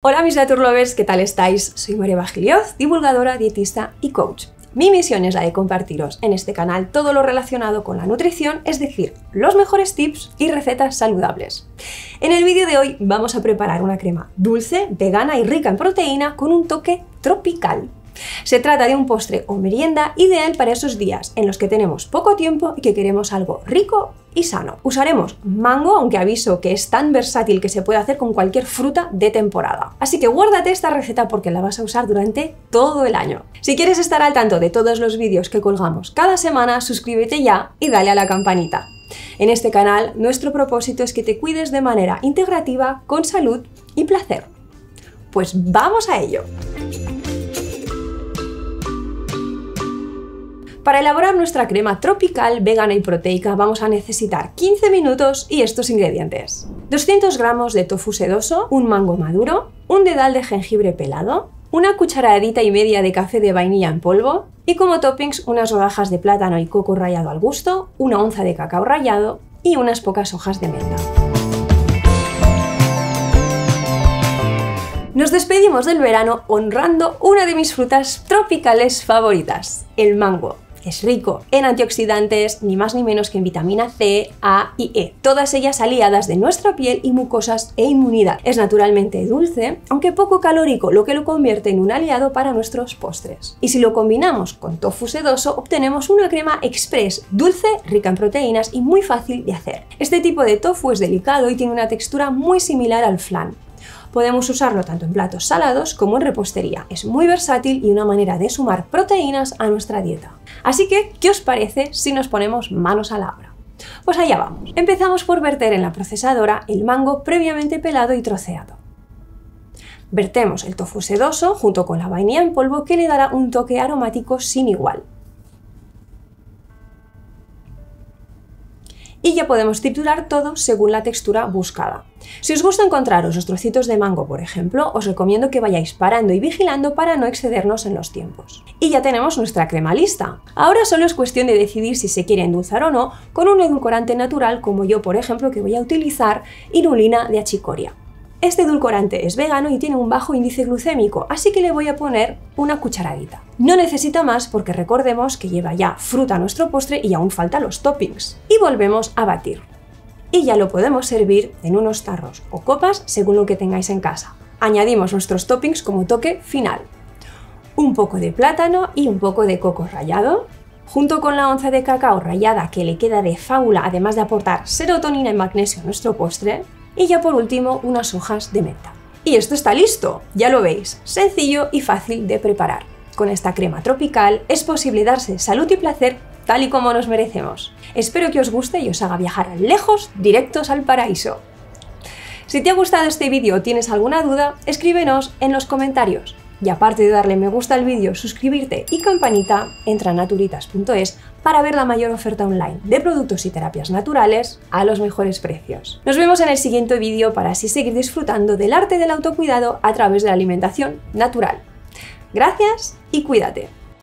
Hola mis Naturlovers, ¿qué tal estáis? Soy María Vajilioz, divulgadora, dietista y coach. Mi misión es la de compartiros en este canal todo lo relacionado con la nutrición, es decir, los mejores tips y recetas saludables. En el vídeo de hoy vamos a preparar una crema dulce, vegana y rica en proteína con un toque tropical. Se trata de un postre o merienda ideal para esos días en los que tenemos poco tiempo y que queremos algo rico y sano. Usaremos mango, aunque aviso que es tan versátil que se puede hacer con cualquier fruta de temporada. Así que guárdate esta receta porque la vas a usar durante todo el año. Si quieres estar al tanto de todos los vídeos que colgamos cada semana, suscríbete ya y dale a la campanita. En este canal, nuestro propósito es que te cuides de manera integrativa, con salud y placer. Pues vamos a ello. Para elaborar nuestra crema tropical, vegana y proteica vamos a necesitar 15 minutos y estos ingredientes: 200 gramos de tofu sedoso, un mango maduro, un dedal de jengibre pelado, una cucharadita y media de café de vainilla en polvo y como toppings unas rodajas de plátano y coco rallado al gusto, una onza de cacao rallado y unas pocas hojas de menta. Nos despedimos del verano honrando una de mis frutas tropicales favoritas, el mango. Es rico en antioxidantes, ni más ni menos que en vitamina C, A y E, todas ellas aliadas de nuestra piel y mucosas e inmunidad. Es naturalmente dulce, aunque poco calórico, lo que lo convierte en un aliado para nuestros postres. Y si lo combinamos con tofu sedoso, obtenemos una crema express, dulce, rica en proteínas y muy fácil de hacer. Este tipo de tofu es delicado y tiene una textura muy similar al flan. Podemos usarlo tanto en platos salados como en repostería. Es muy versátil y una manera de sumar proteínas a nuestra dieta. Así que, ¿qué os parece si nos ponemos manos a la obra? Pues allá vamos. Empezamos por verter en la procesadora el mango previamente pelado y troceado. Vertemos el tofu sedoso junto con la vainilla en polvo que le dará un toque aromático sin igual. Y ya podemos triturar todo según la textura buscada. Si os gusta encontraros los trocitos de mango, por ejemplo, os recomiendo que vayáis parando y vigilando para no excedernos en los tiempos. Y ya tenemos nuestra crema lista. Ahora solo es cuestión de decidir si se quiere endulzar o no con un edulcorante natural como yo, por ejemplo, que voy a utilizar inulina de achicoria. Este edulcorante es vegano y tiene un bajo índice glucémico, así que le voy a poner una cucharadita. No necesita más porque recordemos que lleva ya fruta a nuestro postre y aún faltan los toppings. Y volvemos a batir. Y ya lo podemos servir en unos tarros o copas según lo que tengáis en casa. Añadimos nuestros toppings como toque final. Un poco de plátano y un poco de coco rallado, junto con la onza de cacao rallada que le queda de fábula, además de aportar serotonina y magnesio a nuestro postre. Y ya por último unas hojas de menta. Y esto está listo, ya lo veis, sencillo y fácil de preparar. Con esta crema tropical es posible darse salud y placer tal y como nos merecemos. Espero que os guste y os haga viajar lejos, directos al paraíso. Si te ha gustado este vídeo o tienes alguna duda, escríbenos en los comentarios. Y aparte de darle me gusta al vídeo, suscribirte y campanita, entra a naturitas.es para ver la mayor oferta online de productos y terapias naturales a los mejores precios. Nos vemos en el siguiente vídeo para así seguir disfrutando del arte del autocuidado a través de la alimentación natural. Gracias y cuídate.